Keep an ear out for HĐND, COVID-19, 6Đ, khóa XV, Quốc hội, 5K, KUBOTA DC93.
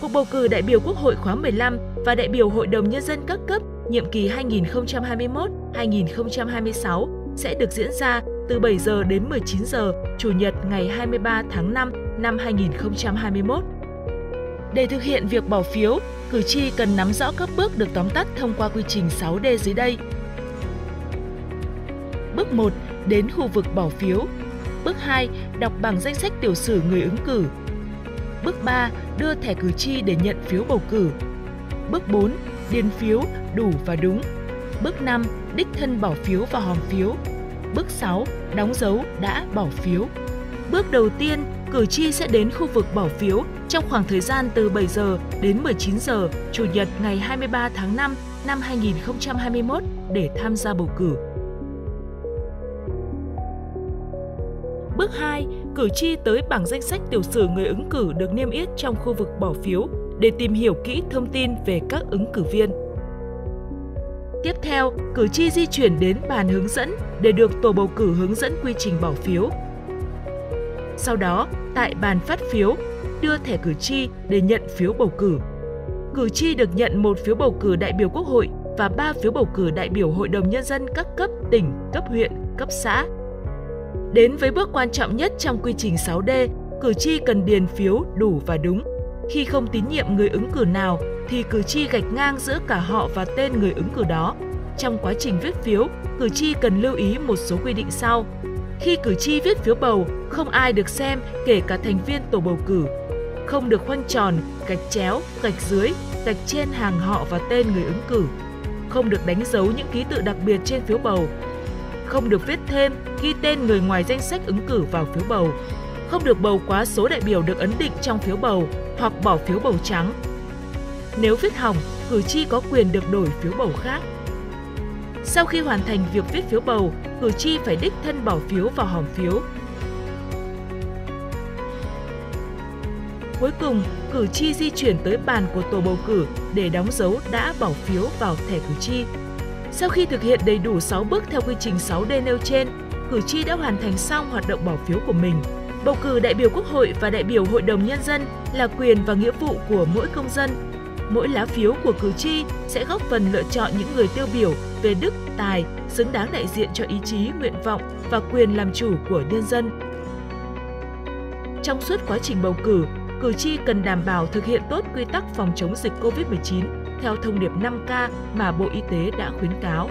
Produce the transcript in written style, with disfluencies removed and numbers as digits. Cuộc bầu cử đại biểu Quốc hội khóa 15 và đại biểu Hội đồng Nhân dân các cấp nhiệm kỳ 2021-2026 sẽ được diễn ra từ 7 giờ đến 19 giờ Chủ nhật ngày 23 tháng 5 năm 2021. Để thực hiện việc bỏ phiếu, cử tri cần nắm rõ các bước được tóm tắt thông qua quy trình 6D dưới đây. Bước 1. Đến khu vực bỏ phiếu. Bước 2. Đọc bảng danh sách tiểu sử người ứng cử. Bước 3. Đưa thẻ cử tri để nhận phiếu bầu cử. Bước 4. Điền phiếu đủ và đúng. Bước 5. Đích thân bỏ phiếu và hòm phiếu. Bước 6. Đóng dấu đã bỏ phiếu. Bước đầu tiên, cử tri sẽ đến khu vực bỏ phiếu trong khoảng thời gian từ 7 giờ đến 19 giờ Chủ nhật ngày 23 tháng 5 năm 2021 để tham gia bầu cử. Bước 2, cử tri tới bảng danh sách tiểu sử người ứng cử được niêm yết trong khu vực bỏ phiếu để tìm hiểu kỹ thông tin về các ứng cử viên. Tiếp theo, cử tri di chuyển đến bàn hướng dẫn để được tổ bầu cử hướng dẫn quy trình bỏ phiếu. Sau đó, tại bàn phát phiếu, đưa thẻ cử tri để nhận phiếu bầu cử. Cử tri được nhận một phiếu bầu cử đại biểu Quốc hội và 3 phiếu bầu cử đại biểu Hội đồng Nhân dân các cấp tỉnh, cấp huyện, cấp xã. Đến với bước quan trọng nhất trong quy trình 6D, cử tri cần điền phiếu đủ và đúng. Khi không tín nhiệm người ứng cử nào, thì cử tri gạch ngang giữa cả họ và tên người ứng cử đó. Trong quá trình viết phiếu, cử tri cần lưu ý một số quy định sau. Khi cử tri viết phiếu bầu, không ai được xem kể cả thành viên tổ bầu cử. Không được khoanh tròn, gạch chéo, gạch dưới, gạch trên hàng họ và tên người ứng cử. Không được đánh dấu những ký tự đặc biệt trên phiếu bầu. Không được viết thêm, ghi tên người ngoài danh sách ứng cử vào phiếu bầu. Không được bầu quá số đại biểu được ấn định trong phiếu bầu hoặc bỏ phiếu bầu trắng. Nếu viết hỏng, cử tri có quyền được đổi phiếu bầu khác. Sau khi hoàn thành việc viết phiếu bầu, cử tri phải đích thân bỏ phiếu vào hòm phiếu. Cuối cùng, cử tri di chuyển tới bàn của tổ bầu cử để đóng dấu đã bỏ phiếu vào thẻ cử tri. Sau khi thực hiện đầy đủ 6 bước theo quy trình 6D nêu trên, cử tri đã hoàn thành xong hoạt động bỏ phiếu của mình. Bầu cử đại biểu Quốc hội và đại biểu Hội đồng Nhân dân là quyền và nghĩa vụ của mỗi công dân. Mỗi lá phiếu của cử tri sẽ góp phần lựa chọn những người tiêu biểu về đức, tài, xứng đáng đại diện cho ý chí, nguyện vọng và quyền làm chủ của nhân dân. Trong suốt quá trình bầu cử, cử tri cần đảm bảo thực hiện tốt quy tắc phòng chống dịch COVID-19 theo thông điệp 5K mà Bộ Y tế đã khuyến cáo.